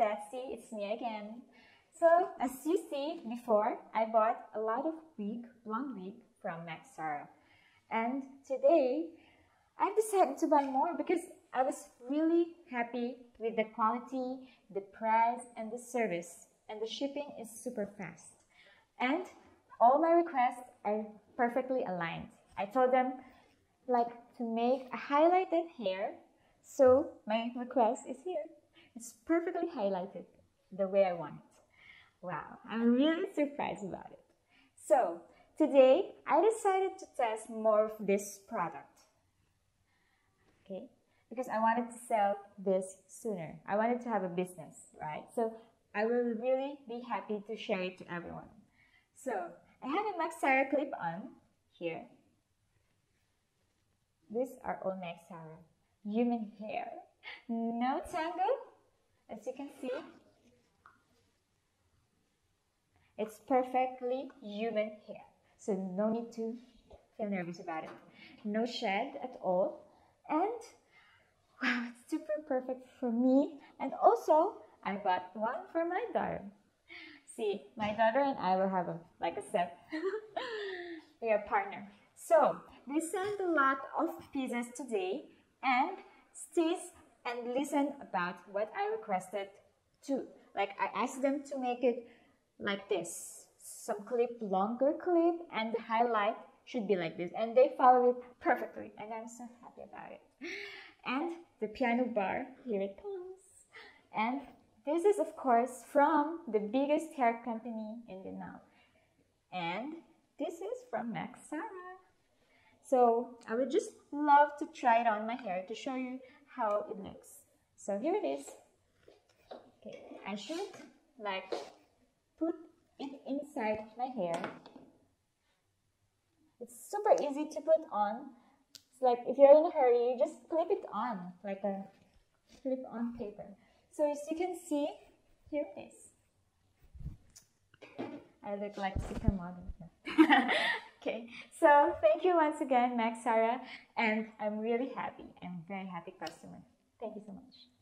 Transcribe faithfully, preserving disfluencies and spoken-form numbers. Let's see, it's me again. So, as you see before, I bought a lot of wig, blonde wig from Macsara. And today, I've decided to buy more because I was really happy with the quality, the price, and the service. And the shipping is super fast. And all my requests are perfectly aligned. I told them like to make a highlighted hair, so my request is here. It's perfectly highlighted the way I want it. Wow, I'm really surprised about it. So today I decided to test more of this product, okay? Because I wanted to sell this sooner. I wanted to have a business, right? So I will really be happy to share it to everyone. So I have a Macsara clip-on here. These are all Macsara human hair. No tangle, as you can see. It's perfectly human hair, so no need to feel nervous about it. No shed at all. And wow, it's super perfect for me. And also, I bought one for my daughter. See, my daughter and I will have a, like a set. We are partners. So, they sent a lot of pieces today, and stays and listen about what I requested too. Like, I asked them to make it like this. Some clip, longer clip, and the highlight should be like this. And they followed it perfectly, and I'm so happy about it. And the piano bar, here it comes. And this is, of course, from the biggest hair company in Vietnam. And this is from Macsara. So I would just love to try it on my hair to show you how it looks. So here it is. Okay, I should like put it inside my hair. It's super easy to put on. It's like if you're in a hurry, you just clip it on like a clip on paper. So as you can see, here it is. I look like supermodel. Okay, so thank you once again, Macsara, and I'm really happy. I'm a very happy customer. Thank you so much.